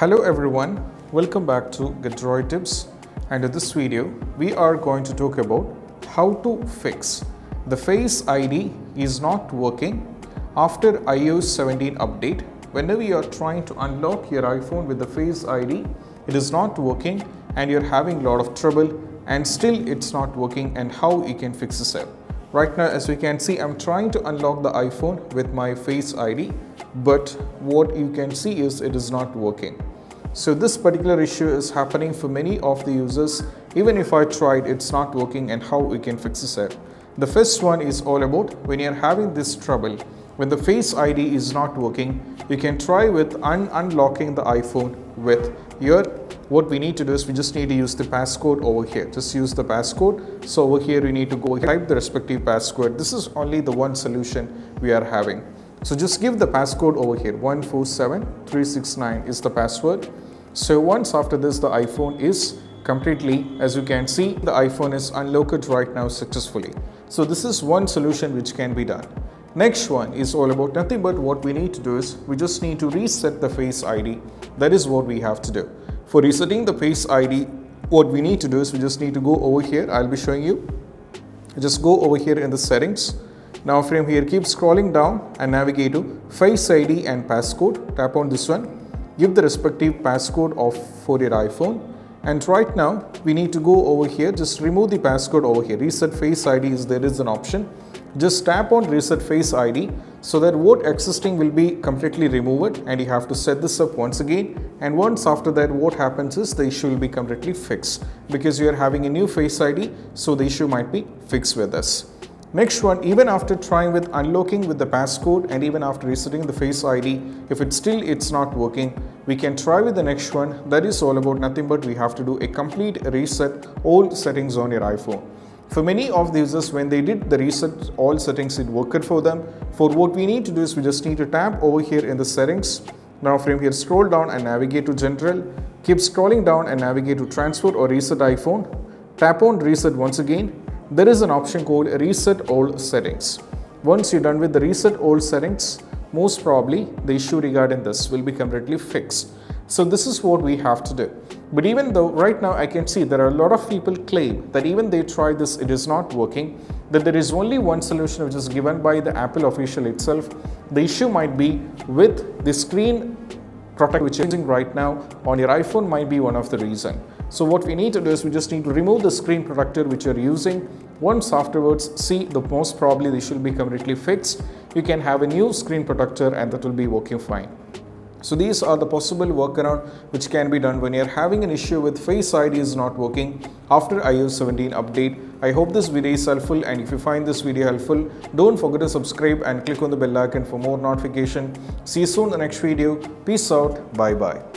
Hello everyone, welcome back to GetDroidTips, and in this video we are going to talk about how to fix the Face ID is not working after iOS 17 update. Whenever you are trying to unlock your iPhone with the Face ID, it is not working and you're having a lot of trouble and still it's not working, and how you can fix this up. Right now, as we can see, I'm trying to unlock the iPhone with my Face ID, but what you can see is it is not working. So this particular issue is happening for many of the users. Even if I tried, it's not working, and how we can fix this up. The first one is all about when you're having this trouble, when the Face ID is not working, you can try with unlocking the iPhone with your, what we need to do is we just need to use the passcode over here. Just use the passcode. So over here, you need to go type the respective passcode. This is only the one solution we are having. So just give the passcode over here. 147369 is the password. So once after this, the iPhone is completely, as you can see, the iPhone is unlocked right now successfully. So this is one solution which can be done. Next one is all about nothing but what we need to do is we just need to reset the Face ID. That is what we have to do. For resetting the Face ID, what we need to do is we just need to go over here. I'll be showing you. Just go over here in the settings. Now from here, keep scrolling down and navigate to Face ID and passcode. Tap on this one. Give the respective passcode for your iPhone. And right now, we need to go over here. Just remove the passcode over here. Reset Face ID is there is an option. Just tap on Reset Face ID so that what existing will be completely removed, and you have to set this up once again. And once after that, what happens is the issue will be completely fixed because you are having a new Face ID. So the issue might be fixed with us. Next one, even after trying with unlocking with the passcode and even after resetting the Face ID, if it's not working, we can try with the next one. That is all about nothing but we have to do a complete reset all settings on your iPhone. For many of the users, when they did the reset all settings, it worked for them. For what we need to do is we just need to tap over here in the settings. Now from here, scroll down and navigate to General. Keep scrolling down and navigate to Transfer or Reset iPhone. Tap on Reset once again. There is an option called Reset All Settings. Once you're done with the Reset All Settings, most probably the issue regarding this will be completely fixed. So this is what we have to do. But even though right now I can see there are a lot of people claim that even they try this, it is not working, that there is only one solution which is given by the Apple official itself. The issue might be with the screen product which is using right now on your iPhone might be one of the reason. So what we need to do is we just need to remove the screen protector which you're using. Once afterwards, see the most probably this should be completely fixed. You can have a new screen protector and that will be working fine. So these are the possible workaround which can be done when you're having an issue with Face ID is not working after iOS 17 update. I hope this video is helpful, and if you find this video helpful, don't forget to subscribe and click on the bell icon for more notification. See you soon in the next video. Peace out. Bye bye.